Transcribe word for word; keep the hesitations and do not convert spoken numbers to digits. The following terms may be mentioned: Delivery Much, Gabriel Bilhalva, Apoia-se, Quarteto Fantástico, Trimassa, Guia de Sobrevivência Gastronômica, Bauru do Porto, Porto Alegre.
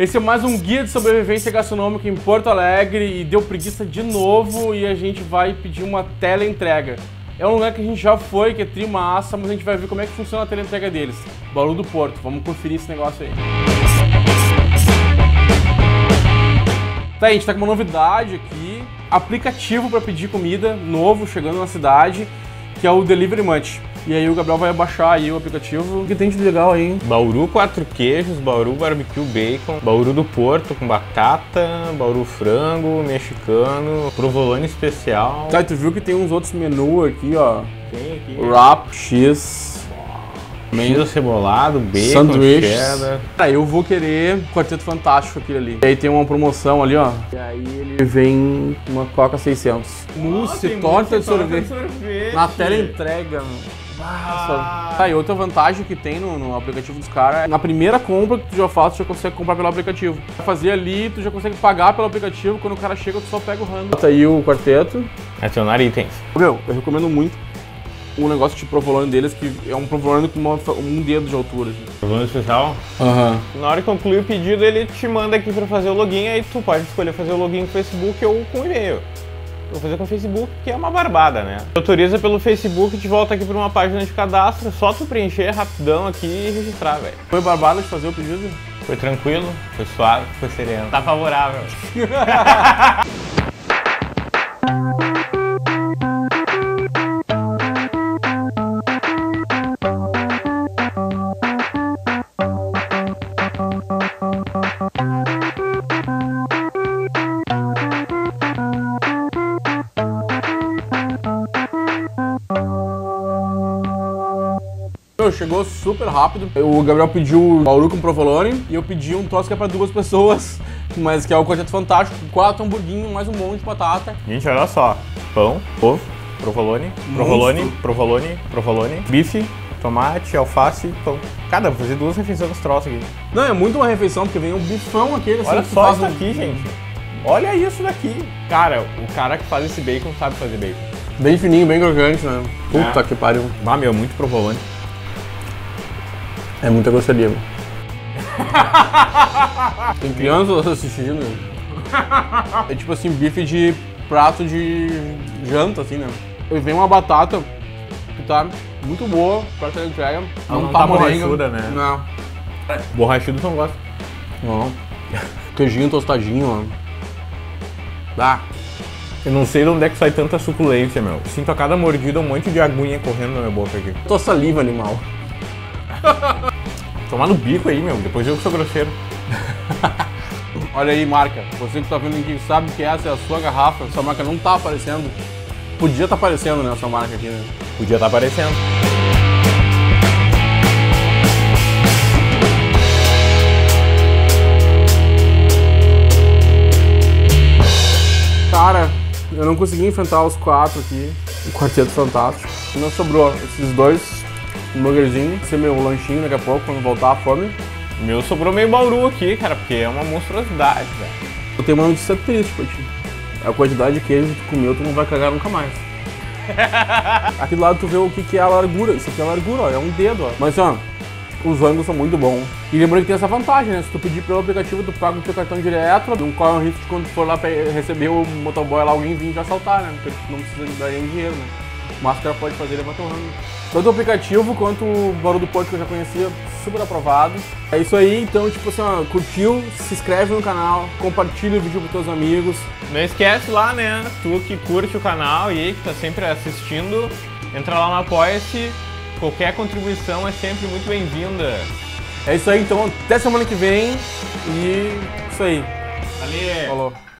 Esse é mais um guia de sobrevivência gastronômica em Porto Alegre e deu preguiça de novo e a gente vai pedir uma teleentrega. É um lugar que a gente já foi, que é trimassa, mas a gente vai ver como é que funciona a teleentrega deles. Bauru do Porto, vamos conferir esse negócio aí. Tá, a gente tá com uma novidade aqui, aplicativo para pedir comida novo chegando na cidade, que é o Delivery Much. E aí o Gabriel vai baixar aí o aplicativo. O que tem de legal aí? Bauru quatro queijos, Bauru barbecue bacon, Bauru do Porto com batata, Bauru frango, mexicano, provolone especial. Tá, tu viu que tem uns outros menus aqui, ó. Tem aqui. Wrap, X. Meio cebolado, bacon, sanduíche. Cheddar. Tá, eu vou querer Quarteto Fantástico aquele ali. E aí tem uma promoção ali, ó. E aí ele vem uma Coca seiscentos. Mousse, oh, torta de sorvete. sorvete. Na teleentrega, mano. Ah. Tá, e outra vantagem que tem no, no aplicativo dos caras é na primeira compra que tu já faz, tu já consegue comprar pelo aplicativo. Pra fazer ali, tu já consegue pagar pelo aplicativo, quando o cara chega, tu só pega o rango. Tá aí o quarteto. Adicionar itens. Meu, eu recomendo muito o negócio de provolone deles, que é um provolone com uma, um dedo de altura. Assim. Provolone especial? Aham. Uhum. Na hora que conclui o pedido, ele te manda aqui pra fazer o login, aí tu pode escolher fazer o login com o Facebook ou com o e-mail. Vou fazer com o Facebook, que é uma barbada, né? Autoriza pelo Facebook, te volta aqui para uma página de cadastro, só tu preencher rapidão aqui e registrar, velho. Foi barbada de fazer o pedido? Foi tranquilo, foi suave, foi sereno. Tá favorável. Chegou super rápido. O Gabriel pediu bauru com provolone e eu pedi um troço que é pra duas pessoas, mas que é o Quarteto Fantástico, quatro hamburguinhos, mais um monte de batata. Gente, olha só. Pão, ovo, provolone, provolone, provolone, provolone, bife, tomate, alface, pão. Cada, vou fazer duas refeições dos troços aqui. Não, é muito uma refeição, porque vem um bifão aquele. Olha assim, só isso aqui, um... gente. Olha isso daqui. Cara, o cara que faz esse bacon sabe fazer bacon. Bem fininho, bem crocante, né? Puta é. que pariu. Ah, meu, muito provolone. É muita gostaria. Tem crianças assistindo. É tipo assim, bife de prato de janta, assim, né? E vem uma batata que tá muito boa pra teleentrega. Não, não tá borrachuda, né? Não. Borrachudo tu não gosta. Não. Queijinho tostadinho, ó. Dá. Eu não sei de onde é que sai tanta suculência, meu. Sinto a cada mordida um monte de aguinha correndo na minha boca aqui. Tô saliva, animal. Tomar no bico aí, meu. Depois eu que sou grosseiro. Olha aí, marca. Você que tá vendo aqui sabe que essa é a sua garrafa. Essa marca não tá aparecendo. Podia tá aparecendo, né? Essa marca aqui, né? Podia tá aparecendo. Cara, eu não consegui enfrentar os quatro aqui. O Quarteto Fantástico. Não sobrou esses dois. Um burgerzinho, esse é meu lanchinho daqui a pouco, quando voltar a fome. Meu, sobrou meio bauru aqui, cara, porque é uma monstruosidade, velho. Eu tenho uma notícia triste pra ti. A quantidade de queijo que tu comeu, tu não vai cagar nunca mais. Aqui do lado tu vê o que, que é a largura. Isso aqui é a largura, ó, é um dedo, ó. Mas, ó, os ângulos são muito bons. E lembrando que tem essa vantagem, né? Se tu pedir pelo aplicativo, tu paga o teu cartão direto, não corre o risco de quando tu for lá pra receber o motoboy lá, alguém vir te assaltar, né? Porque tu não precisa dar nem dinheiro, né? O máscara pode fazer levantar o rango. Tanto o aplicativo quanto o Bauru do Porto, que eu já conhecia, super aprovado. É isso aí, então, tipo assim, ó, curtiu, se inscreve no canal, compartilha o vídeo com teus amigos. Não esquece lá, né, tu que curte o canal e aí que tá sempre assistindo, entra lá no Apoia-se, qualquer contribuição é sempre muito bem-vinda. É isso aí, então, até semana que vem e isso aí. Valeu! Falou.